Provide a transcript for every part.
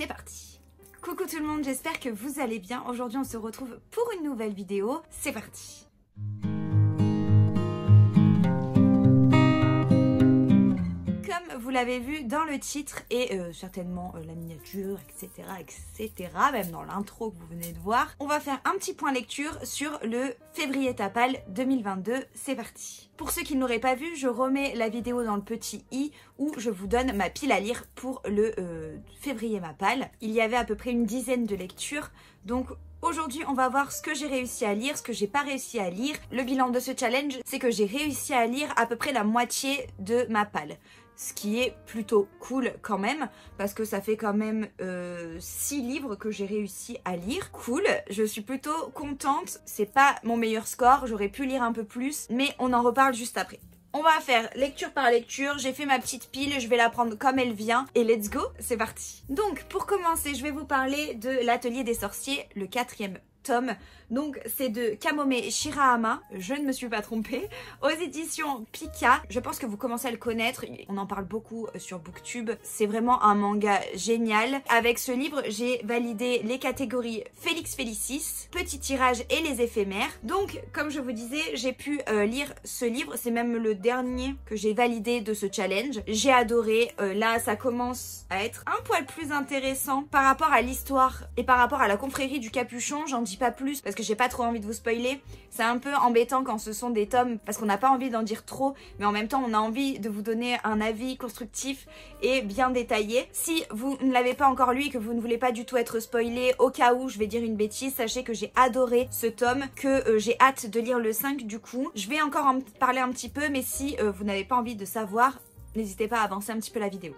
c'est parti. Coucou tout le monde, j'espère que vous allez bien. Aujourd'hui on se retrouve pour une nouvelle vidéo, c'est parti. Comme vous l'avez vu dans le titre et certainement la miniature, etc., etc., même dans l'intro que vous venez de voir, on va faire un petit point lecture sur le Février PAL 2022, c'est parti. Pour ceux qui ne l'auraient pas vu, je remets la vidéo dans le petit i où je vous donne ma pile à lire pour le Février PAL. Il y avait à peu près une dizaine de lectures, donc aujourd'hui, on va voir ce que j'ai réussi à lire, ce que j'ai pas réussi à lire. Le bilan de ce challenge, c'est que j'ai réussi à lire à peu près la moitié de ma PAL. Ce qui est plutôt cool quand même, parce que ça fait quand même 6 livres que j'ai réussi à lire. Cool, je suis plutôt contente. C'est pas mon meilleur score, j'aurais pu lire un peu plus, mais on en reparle juste après. On va faire lecture par lecture, j'ai fait ma petite pile, je vais la prendre comme elle vient et let's go, c'est parti. Donc pour commencer, je vais vous parler de l'Atelier des sorciers, le 4e tome. Donc c'est de Kamome Shirahama, je ne me suis pas trompée, aux éditions Pika. Je pense que vous commencez à le connaître, on en parle beaucoup sur Booktube, c'est vraiment un manga génial. Avec ce livre, j'ai validé les catégories Félix Félicis, Petit Tirage et les éphémères. Donc comme je vous disais, j'ai pu lire ce livre, c'est même le dernier que j'ai validé de ce challenge. J'ai adoré, là ça commence à être un poil plus intéressant par rapport à l'histoire et par rapport à la confrérie du Capuchon, j'en dis pas plus parce que j'ai pas trop envie de vous spoiler. C'est un peu embêtant quand ce sont des tomes parce qu'on n'a pas envie d'en dire trop, mais en même temps on a envie de vous donner un avis constructif et bien détaillé. Si vous ne l'avez pas encore lu et que vous ne voulez pas du tout être spoilé, au cas où je vais dire une bêtise, sachez que j'ai adoré ce tome, que j'ai hâte de lire le 5 du coup. Je vais encore en parler un petit peu, mais si vous n'avez pas envie de savoir, n'hésitez pas à avancer un petit peu la vidéo.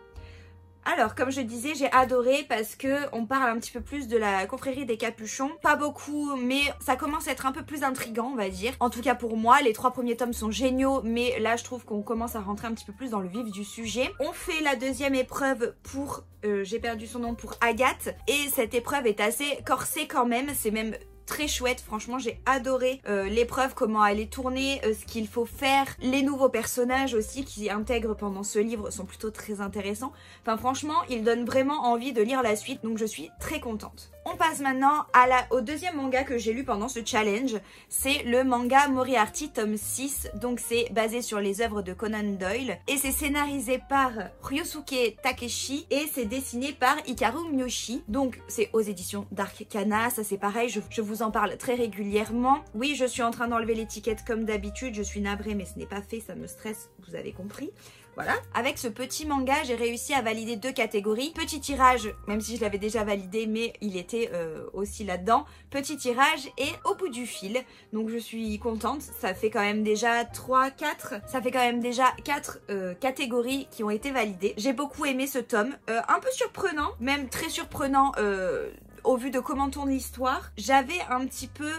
Alors, comme je disais, j'ai adoré parce que on parle un petit peu plus de la confrérie des Capuchons. Pas beaucoup, mais ça commence à être un peu plus intriguant, on va dire. En tout cas pour moi, les 3 premiers tomes sont géniaux, mais là je trouve qu'on commence à rentrer un petit peu plus dans le vif du sujet. On fait la 2e épreuve pour... j'ai perdu son nom, pour Agathe. Et cette épreuve est assez corsée quand même, c'est même... très chouette, franchement j'ai adoré l'épreuve, comment elle est tournée, ce qu'il faut faire, les nouveaux personnages aussi qui intègrent pendant ce livre sont plutôt très intéressants. Enfin franchement, ils donnent vraiment envie de lire la suite, donc je suis très contente. On passe maintenant à au 2e manga que j'ai lu pendant ce challenge, c'est le manga Moriarty tome 6, donc c'est basé sur les œuvres de Conan Doyle et c'est scénarisé par Ryosuke Takeuchi et c'est dessiné par Hikaru Miyoshi, donc c'est aux éditions Dark Kana, ça c'est pareil, je vous en parle très régulièrement. Oui, je suis en train d'enlever l'étiquette comme d'habitude, je suis navrée mais ce n'est pas fait, ça me stresse, vous avez compris. Voilà. Avec ce petit manga, j'ai réussi à valider 2 catégories. Petit tirage, même si je l'avais déjà validé, mais il était aussi là-dedans. Petit tirage et au bout du fil. Donc je suis contente. Ça fait quand même déjà 4 catégories qui ont été validées. J'ai beaucoup aimé ce tome. Un peu surprenant, même très surprenant... au vu de comment tourne l'histoire, j'avais un petit peu,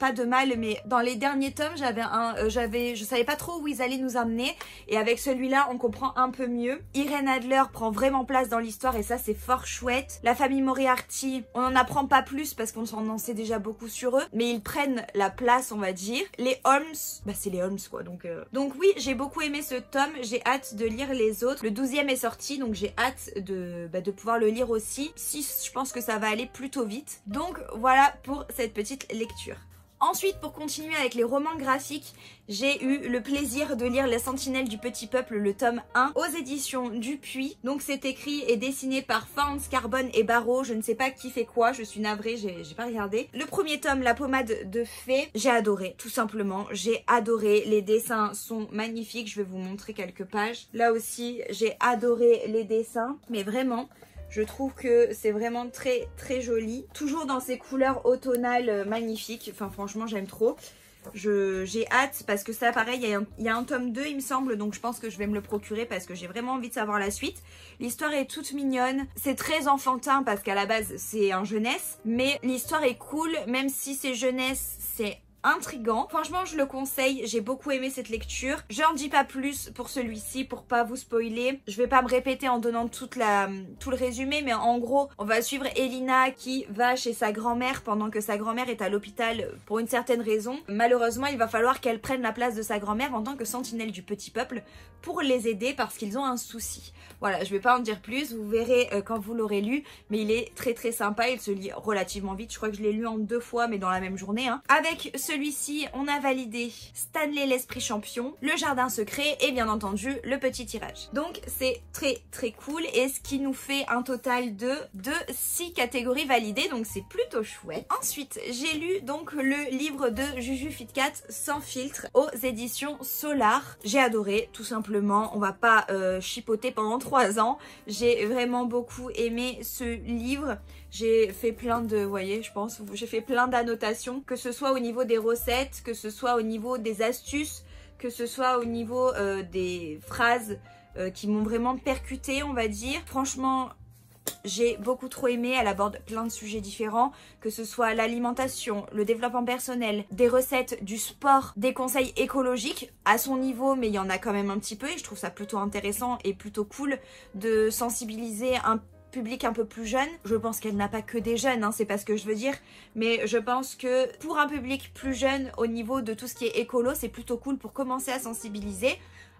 pas de mal, mais dans les derniers tomes, je savais pas trop où ils allaient nous amener. Et avec celui-là, on comprend un peu mieux. Irène Adler prend vraiment place dans l'histoire et ça, c'est fort chouette. La famille Moriarty, on n'en apprend pas plus parce qu'on en sait déjà beaucoup sur eux, mais ils prennent la place, on va dire. Les Holmes, bah c'est les Holmes quoi. Donc oui, j'ai beaucoup aimé ce tome. J'ai hâte de lire les autres. Le 12e est sorti, donc j'ai hâte de pouvoir le lire aussi. 6, je pense que ça va aller plutôt vite. Donc voilà pour cette petite lecture. Ensuite, pour continuer avec les romans graphiques, j'ai eu le plaisir de lire « La sentinelle du petit peuple », le tome 1, aux éditions Dupuis. Donc c'est écrit et dessiné par Forns, Carbone et Barrau. Je ne sais pas qui fait quoi, je suis navrée, j'ai pas regardé. Le 1er tome, « La pommade de fée », j'ai adoré, tout simplement. J'ai adoré, les dessins sont magnifiques, je vais vous montrer quelques pages. Là aussi, j'ai adoré les dessins, mais vraiment... je trouve que c'est vraiment très très joli. Toujours dans ces couleurs automnales magnifiques. Enfin franchement j'aime trop. J'ai hâte parce que ça pareil, il y a un tome 2 il me semble. Donc je pense que je vais me le procurer parce que j'ai vraiment envie de savoir la suite. L'histoire est toute mignonne. C'est très enfantin parce qu'à la base c'est un jeunesse. Mais l'histoire est cool. Même si c'est jeunesse, c'est intriguant. Franchement, je le conseille, j'ai beaucoup aimé cette lecture. J'en dis pas plus pour celui-ci pour pas vous spoiler. Je vais pas me répéter en donnant tout le résumé, mais en gros, on va suivre Elina qui va chez sa grand-mère pendant que sa grand-mère est à l'hôpital pour une certaine raison. Malheureusement, il va falloir qu'elle prenne la place de sa grand-mère en tant que sentinelle du petit peuple pour les aider parce qu'ils ont un souci. Voilà, je vais pas en dire plus, vous verrez quand vous l'aurez lu, mais il est très très sympa, il se lit relativement vite. Je crois que je l'ai lu en 2 fois, mais dans la même journée. Hein. Avec celui-ci, on a validé Stanley l'esprit champion, le jardin secret et bien entendu le petit tirage. Donc c'est très très cool et ce qui nous fait un total de 6 catégories validées, donc c'est plutôt chouette. Ensuite, j'ai lu donc le livre de Juju Fitcats, Sans filtre, aux éditions Solar. J'ai adoré, tout simplement, on va pas chipoter pendant 3 ans. J'ai vraiment beaucoup aimé ce livre. J'ai fait plein de, vous voyez, je pense, j'ai fait plein d'annotations, que ce soit au niveau des recettes, que ce soit au niveau des astuces, que ce soit au niveau des phrases qui m'ont vraiment percutée, on va dire. Franchement, j'ai beaucoup trop aimé, elle aborde plein de sujets différents, que ce soit l'alimentation, le développement personnel, des recettes, du sport, des conseils écologiques à son niveau, mais il y en a quand même un petit peu et je trouve ça plutôt intéressant et plutôt cool de sensibiliser un public un peu plus jeune. Je pense qu'elle n'a pas que des jeunes, hein, c'est pas ce que je veux dire, mais je pense que pour un public plus jeune au niveau de tout ce qui est écolo, c'est plutôt cool pour commencer à sensibiliser.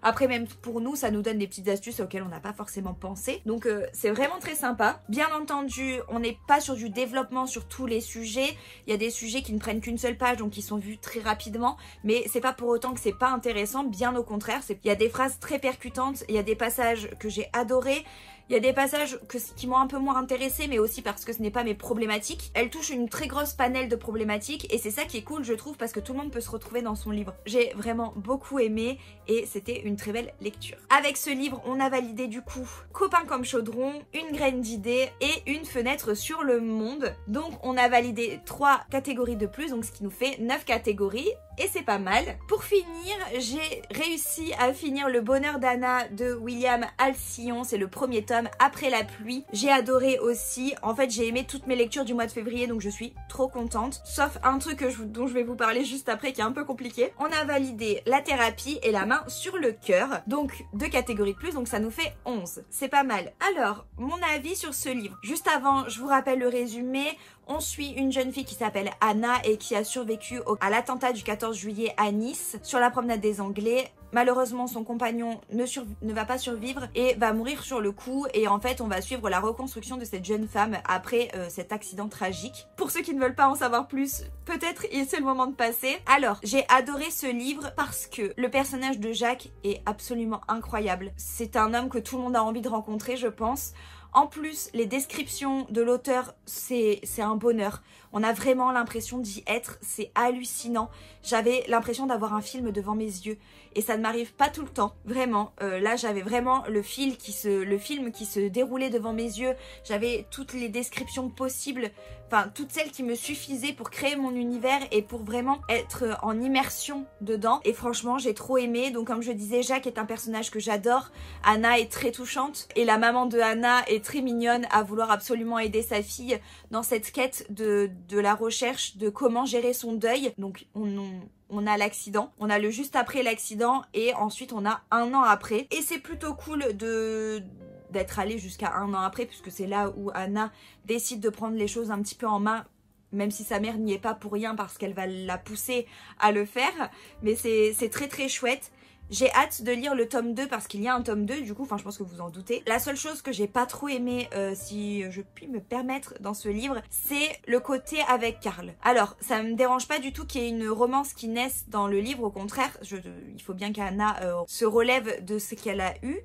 Après, même pour nous, ça nous donne des petites astuces auxquelles on n'a pas forcément pensé. Donc, c'est vraiment très sympa. Bien entendu, on n'est pas sur du développement sur tous les sujets. Il y a des sujets qui ne prennent qu'une seule page, donc qui sont vus très rapidement. Mais c'est pas pour autant que c'est pas intéressant. Bien au contraire, il y a des phrases très percutantes. Il y a des passages que j'ai adorés. Il y a des passages qui m'ont un peu moins intéressée, mais aussi parce que ce n'est pas mes problématiques. Elle touche une très grosse panel de problématiques et c'est ça qui est cool, je trouve, parce que tout le monde peut se retrouver dans son livre. J'ai vraiment beaucoup aimé et c'était une très belle lecture. Avec ce livre, on a validé du coup Copain comme chaudron, Une graine d'idée et Une fenêtre sur le monde. Donc on a validé 3 catégories de plus, donc ce qui nous fait 9 catégories. Et c'est pas mal. Pour finir, j'ai réussi à finir Le bonheur d'Anna de William Alcyon. C'est le premier tome, Après la pluie. J'ai adoré aussi. En fait, j'ai aimé toutes mes lectures du mois de février, donc je suis trop contente. Sauf un truc dont je vais vous parler juste après qui est un peu compliqué. On a validé La thérapie et La main sur le cœur. Donc 2 catégories de plus, donc ça nous fait 11. C'est pas mal. Alors, mon avis sur ce livre. Juste avant, je vous rappelle le résumé. On suit une jeune fille qui s'appelle Anna et qui a survécu à l'attentat du 14 juillet à Nice sur la promenade des Anglais. Malheureusement, son compagnon ne va pas survivre et va mourir sur le coup. Et en fait, on va suivre la reconstruction de cette jeune femme après cet accident tragique. Pour ceux qui ne veulent pas en savoir plus, peut-être c'est le moment de passer. Alors, j'ai adoré ce livre parce que le personnage de Jacques est absolument incroyable. C'est un homme que tout le monde a envie de rencontrer, je pense. En plus, les descriptions de l'auteur, c'est un bonheur. On a vraiment l'impression d'y être, c'est hallucinant. J'avais l'impression d'avoir un film devant mes yeux et ça ne m'arrive pas tout le temps, vraiment. Là, j'avais vraiment le film qui se déroulait devant mes yeux. J'avais toutes les descriptions possibles, enfin toutes celles qui me suffisaient pour créer mon univers et pour vraiment être en immersion dedans. Et franchement, j'ai trop aimé. Donc comme je disais, Jacques est un personnage que j'adore. Anna est très touchante et la maman de Anna est très mignonne à vouloir absolument aider sa fille dans cette quête de la recherche de comment gérer son deuil. Donc on a l'accident, on a le juste après l'accident et ensuite on a 1 an après. Et c'est plutôt cool d'être allé jusqu'à 1 an après puisque c'est là où Anna décide de prendre les choses un petit peu en main, même si sa mère n'y est pas pour rien parce qu'elle va la pousser à le faire. Mais c'est très très chouette. J'ai hâte de lire le tome 2 parce qu'il y a un tome 2 du coup, enfin je pense que vous en doutez. La seule chose que j'ai pas trop aimé, si je puis me permettre dans ce livre, c'est le côté avec Karl. Alors ça me dérange pas du tout qu'il y ait une romance qui naisse dans le livre, au contraire, il faut bien qu'Anna se relève de ce qu'elle a eu.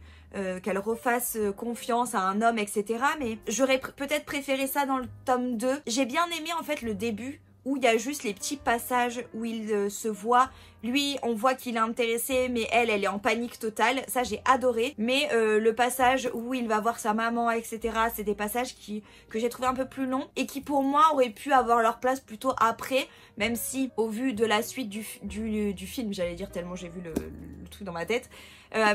Qu'elle refasse confiance à un homme, etc. Mais j'aurais peut-être préféré ça dans le tome 2. J'ai bien aimé en fait le début où il y a juste les petits passages où ils se voient Lui, on voit qu'il est intéressé, mais elle, elle est en panique totale. Ça, j'ai adoré. Mais le passage où il va voir sa maman, etc., c'est des passages que j'ai trouvé un peu plus longs et qui, pour moi, auraient pu avoir leur place plutôt après, même si, au vu de la suite du film, j'allais dire tellement j'ai vu le truc dans ma tête,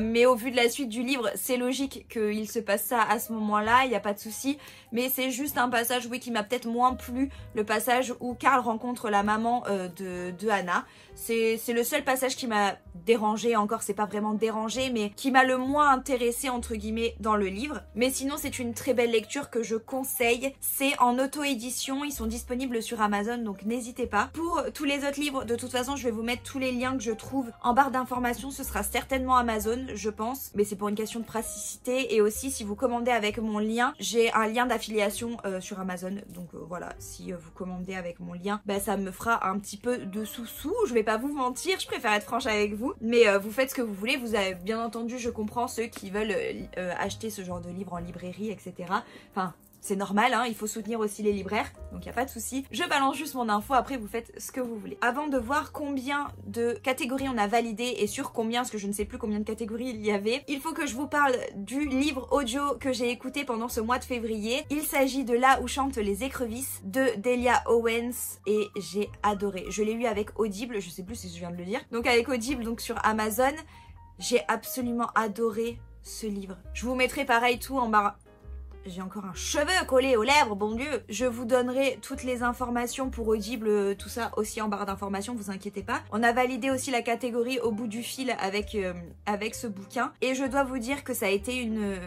mais au vu de la suite du livre, c'est logique qu'il se passe ça à ce moment-là, il n'y a pas de souci. Mais c'est juste un passage, oui, qui m'a peut-être moins plu, le passage où Karl rencontre la maman de Anna. C'est le seul passage qui m'a dérangé, encore c'est pas vraiment dérangé, mais qui m'a le moins intéressé entre guillemets dans le livre. Mais sinon c'est une très belle lecture que je conseille, c'est en auto-édition, ils sont disponibles sur Amazon, donc n'hésitez pas. Pour tous les autres livres, de toute façon je vais vous mettre tous les liens que je trouve en barre d'informations, ce sera certainement Amazon je pense, mais c'est pour une question de praticité, et aussi si vous commandez avec mon lien, j'ai un lien d'affiliation sur Amazon, donc voilà, si vous commandez avec mon lien, bah, ça me fera un petit peu de sous-sous, je vais pas vous mentir, je préfère être franche avec vous, mais vous faites ce que vous voulez, vous avez bien entendu, je comprends ceux qui veulent acheter ce genre de livre en librairie, etc. Enfin, c'est normal, hein, il faut soutenir aussi les libraires, donc il n'y a pas de souci. Je balance juste mon info, après vous faites ce que vous voulez. Avant de voir combien de catégories on a validées et sur combien, parce que je ne sais plus combien de catégories il y avait, il faut que je vous parle du livre audio que j'ai écouté pendant ce mois de février. Il s'agit de Là où chantent les écrevisses de Delia Owens et j'ai adoré. Je l'ai lu avec Audible, je sais plus si je viens de le dire. Donc avec Audible, donc sur Amazon, j'ai absolument adoré ce livre. Je vous mettrai pareil tout en barre... J'ai encore un cheveu collé aux lèvres, bon Dieu. Je vous donnerai toutes les informations pour Audible, tout ça aussi en barre d'informations, vous inquiétez pas. On a validé aussi la catégorie au bout du fil avec, avec ce bouquin. Et je dois vous dire que ça a été une...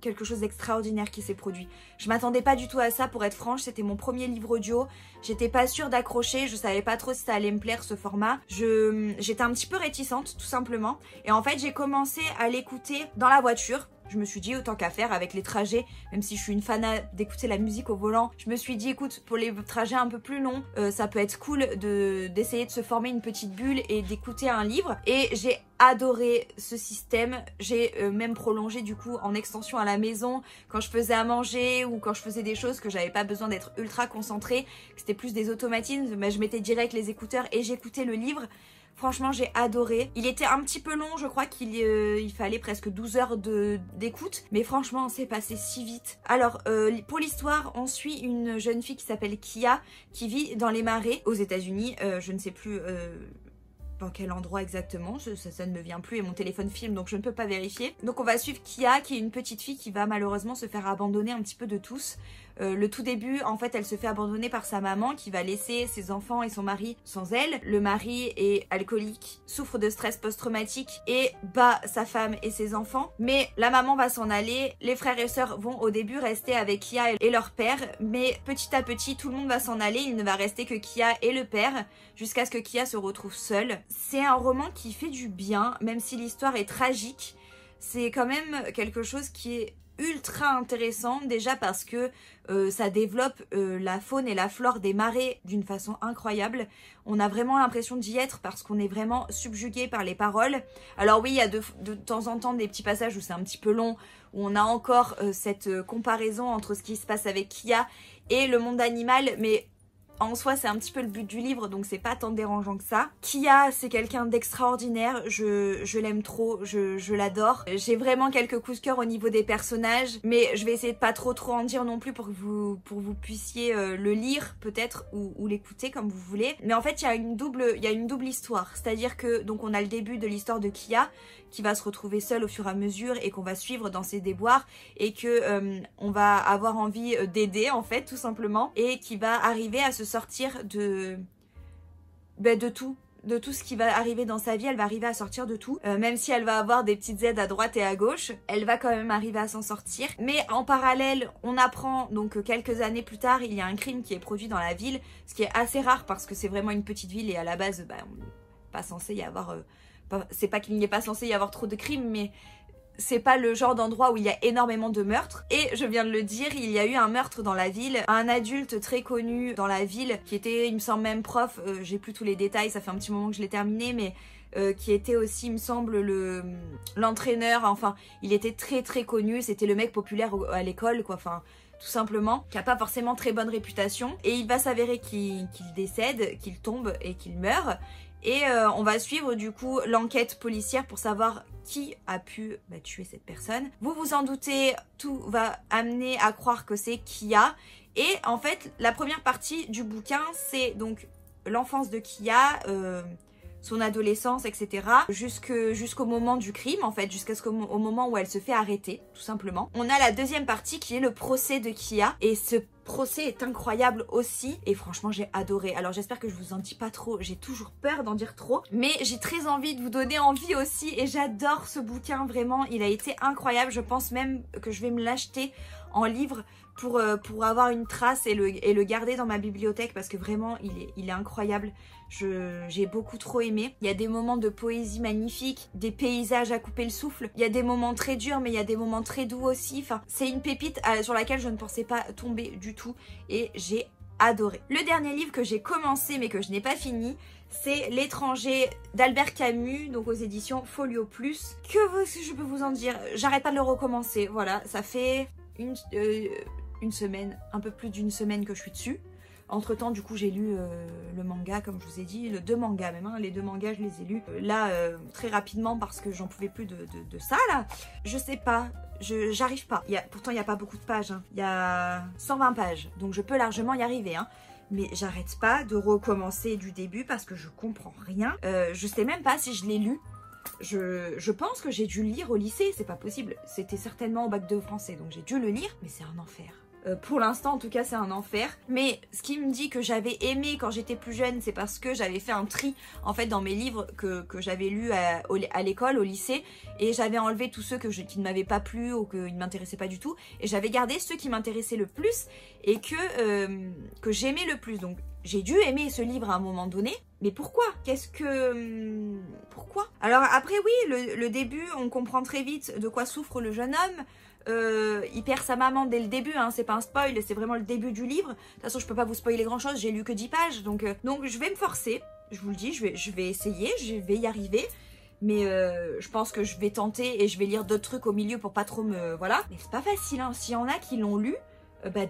quelque chose d'extraordinaire qui s'est produit. Je m'attendais pas du tout à ça, pour être franche, c'était mon premier livre audio, j'étais pas sûre d'accrocher, je savais pas trop si ça allait me plaire ce format, j'étais un petit peu réticente tout simplement, et en fait j'ai commencé à l'écouter dans la voiture, je me suis dit autant qu'à faire avec les trajets, même si je suis une fan d'écouter la musique au volant, je me suis dit écoute, pour les trajets un peu plus longs, ça peut être cool d'essayer de se former une petite bulle et d'écouter un livre, et j'ai adoré ce système, j'ai même prolongé du coup en extension à la maison quand je faisais à manger ou quand je faisais des choses que j'avais pas besoin d'être ultra concentrée, que c'était plus des automatismes, mais je mettais direct les écouteurs et j'écoutais le livre. Franchement j'ai adoré, il était un petit peu long, je crois qu'il il fallait presque 12 heures d'écoute, mais franchement c'est passé si vite. Alors pour l'histoire, on suit une jeune fille qui s'appelle Kia, qui vit dans les marais aux États-Unis, je ne sais plus... dans quel endroit exactement, ça ne me vient plus et mon téléphone filme donc je ne peux pas vérifier. Donc on va suivre Kia qui est une petite fille qui va malheureusement se faire abandonner un petit peu de tous. Le tout début, en fait, elle se fait abandonner par sa maman qui va laisser ses enfants et son mari sans elle. Le mari est alcoolique, souffre de stress post-traumatique et bat sa femme et ses enfants. Mais la maman va s'en aller, les frères et sœurs vont au début rester avec Kia et leur père, mais petit à petit, tout le monde va s'en aller, il ne va rester que Kia et le père, jusqu'à ce que Kia se retrouve seule. C'est un roman qui fait du bien, même si l'histoire est tragique, c'est quand même quelque chose qui est ultra intéressant, déjà parce que ça développe la faune et la flore des marais d'une façon incroyable. On a vraiment l'impression d'y être parce qu'on est vraiment subjugué par les paroles. Alors oui, il y a de temps en temps des petits passages où c'est un petit peu long, où on a encore cette comparaison entre ce qui se passe avec Kia et le monde animal, mais... en soi, c'est un petit peu le but du livre, donc c'est pas tant dérangeant que ça. Kia, c'est quelqu'un d'extraordinaire, je l'aime trop, je l'adore. J'ai vraiment quelques coups de cœur au niveau des personnages, mais je vais essayer de pas trop en dire non plus pour que vous puissiez le lire peut-être ou l'écouter comme vous voulez. Mais en fait, il y a une double histoire, c'est-à-dire que donc on a le début de l'histoire de Kia qui va se retrouver seule au fur et à mesure et qu'on va suivre dans ses déboires et que on va avoir envie d'aider en fait tout simplement et qui va arriver à se sortir de tout ce qui va arriver dans sa vie, elle va arriver à sortir de tout. Même si elle va avoir des petites aides à droite et à gauche, elle va quand même arriver à s'en sortir. Mais en parallèle, on apprend donc quelques années plus tard, il y a un crime qui est produit dans la ville, ce qui est assez rare parce que c'est vraiment une petite ville et à la base, bah, on n'est pas censé y avoir... c'est pas qu'il n'y ait pas censé y avoir trop de crimes, mais... c'est pas le genre d'endroit où il y a énormément de meurtres. Et je viens de le dire, il y a eu un meurtre dans la ville. Un adulte très connu dans la ville, qui était, il me semble, même prof, j'ai plus tous les détails, ça fait un petit moment que je l'ai terminé, mais qui était aussi, il me semble, l'entraîneur, enfin, il était très connu, c'était le mec populaire à l'école, quoi, enfin... tout simplement, qui n'a pas forcément très bonne réputation, et il va s'avérer qu'il décède, qu'il tombe et qu'il meurt, Et on va suivre du coup l'enquête policière pour savoir qui a pu tuer cette personne. Vous vous en doutez, tout va amener à croire que c'est Kia. Et en fait, la première partie du bouquin, c'est donc l'enfance de Kia, son adolescence, etc. Jusqu'au moment du crime, en fait, jusqu'à ce qu'au moment où elle se fait arrêter, tout simplement. On a la deuxième partie qui est le procès de Kia. Et ce procès est incroyable aussi. Et franchement, j'ai adoré. Alors, j'espère que je vous en dis pas trop. J'ai toujours peur d'en dire trop. Mais j'ai très envie de vous donner envie aussi. Et j'adore ce bouquin, vraiment. Il a été incroyable. Je pense même que je vais me l'acheter en livre pour avoir une trace et le garder dans ma bibliothèque, parce que vraiment il est incroyable. J'ai beaucoup trop aimé. Il y a des moments de poésie magnifiques, des paysages à couper le souffle. Il y a des moments très durs, mais il y a des moments très doux aussi. Enfin, c'est une pépite sur laquelle je ne pensais pas tomber du tout et j'ai adoré. Le dernier livre que j'ai commencé mais que je n'ai pas fini, c'est L'étranger d'Albert Camus, donc aux éditions Folio Plus. Que je peux vous en dire? J'arrête pas de le recommencer. Voilà, ça fait une semaine, un peu plus d'une semaine que je suis dessus. Entre temps, du coup, j'ai lu le manga, comme je vous ai dit, deux mangas même, hein, les deux mangas, je les ai lus là très rapidement parce que j'en pouvais plus de ça là. Je sais pas, j'arrive pas. Pourtant, il n'y a pas beaucoup de pages, hein. Il y a 120 pages, donc je peux largement y arriver, hein. Mais j'arrête pas de recommencer du début parce que je comprends rien. Je sais même pas si je l'ai lu. Je pense que j'ai dû le lire au lycée, c'est pas possible. C'était certainement au bac de français, donc j'ai dû le lire, mais c'est un enfer. Pour l'instant, en tout cas, c'est un enfer. Mais ce qui me dit que j'avais aimé quand j'étais plus jeune, c'est parce que j'avais fait un tri, en fait, dans mes livres que j'avais lus à l'école, au lycée, et j'avais enlevé tous ceux qui ne m'avaient pas plu ou qui ne m'intéressaient pas du tout, et j'avais gardé ceux qui m'intéressaient le plus et que j'aimais le plus. Donc, j'ai dû aimer ce livre à un moment donné, mais pourquoi? Pourquoi? Alors après, oui, le début, on comprend très vite de quoi souffre le jeune homme. Il perd sa maman dès le début, hein, c'est pas un spoil, c'est vraiment le début du livre. De toute façon, je peux pas vous spoiler grand chose, j'ai lu que 10 pages, donc je vais me forcer, je vous le dis, je vais essayer, je vais y arriver. Mais je pense que je vais tenter et je vais lire d'autres trucs au milieu pour pas trop me... Voilà. Mais c'est pas facile, hein. S'il y en a qui l'ont lu,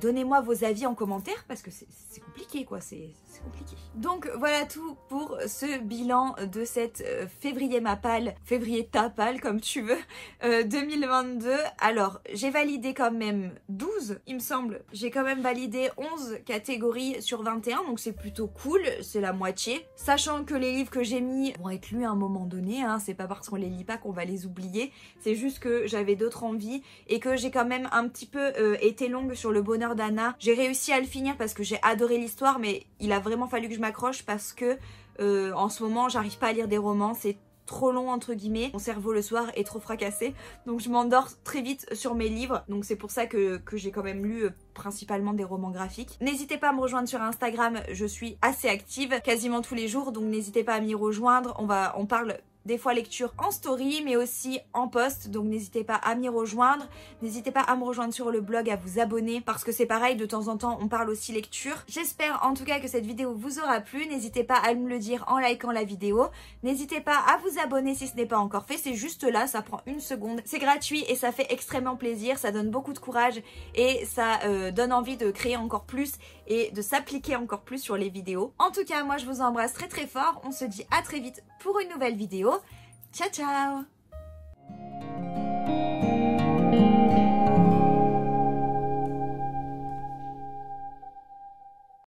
donnez-moi vos avis en commentaire parce que c'est compliqué, quoi, c'est compliqué. Donc voilà tout pour ce bilan de cette février ta pâle comme tu veux, 2022. Alors j'ai validé quand même 12, il me semble, j'ai quand même validé 11 catégories sur 21, donc c'est plutôt cool, c'est la moitié. Sachant que les livres que j'ai mis vont être lus à un moment donné, hein, c'est pas parce qu'on les lit pas qu'on va les oublier, c'est juste que j'avais d'autres envies et que j'ai quand même un petit peu été longue sur le Le bonheur d'Anna. J'ai réussi à le finir parce que j'ai adoré l'histoire, mais il a vraiment fallu que je m'accroche parce que en ce moment j'arrive pas à lire des romans, c'est trop long entre guillemets, mon cerveau le soir est trop fracassé, donc je m'endors très vite sur mes livres, donc c'est pour ça que j'ai quand même lu principalement des romans graphiques. N'hésitez pas à me rejoindre sur Instagram, je suis assez active quasiment tous les jours, donc n'hésitez pas à m'y rejoindre, on parle des fois lecture en story mais aussi en post, donc n'hésitez pas à m'y rejoindre, n'hésitez pas à me rejoindre sur le blog, à vous abonner parce que c'est pareil, de temps en temps on parle aussi lecture. J'espère en tout cas que cette vidéo vous aura plu, n'hésitez pas à me le dire en likant la vidéo, n'hésitez pas à vous abonner si ce n'est pas encore fait, c'est juste là, ça prend une seconde, c'est gratuit et ça fait extrêmement plaisir, ça donne beaucoup de courage et ça donne envie de créer encore plus et de s'appliquer encore plus sur les vidéos. En tout cas moi je vous embrasse très très fort, on se dit à très vite pour une nouvelle vidéo. Ciao ciao!